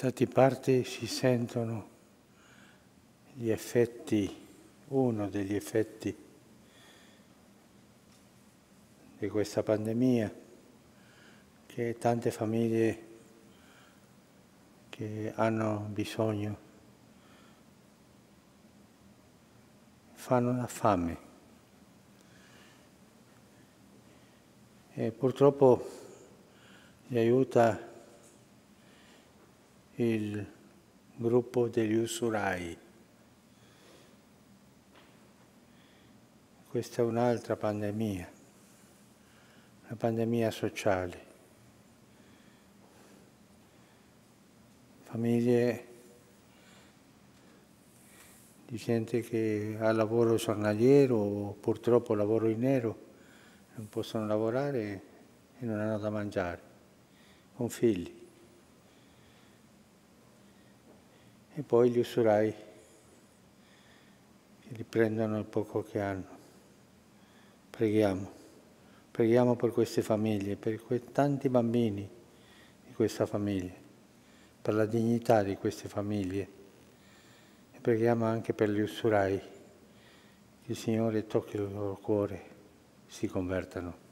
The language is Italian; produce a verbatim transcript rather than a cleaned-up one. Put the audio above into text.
tratti parte si sentono gli effetti, uno degli effetti di questa pandemia, che tante famiglie che hanno bisogno fanno la fame. E purtroppo gli aiuta il gruppo degli usurai. Questa è un'altra pandemia, una pandemia sociale. Famiglie di gente che ha lavoro giornaliero o purtroppo lavoro in nero, non possono lavorare e non hanno da mangiare, con figli. E poi gli usurai che riprendono il poco che hanno. Preghiamo, preghiamo per queste famiglie, per quei tanti bambini di questa famiglia, per la dignità di queste famiglie. E preghiamo anche per gli usurai, che il Signore tocchi il loro cuore, si convertano.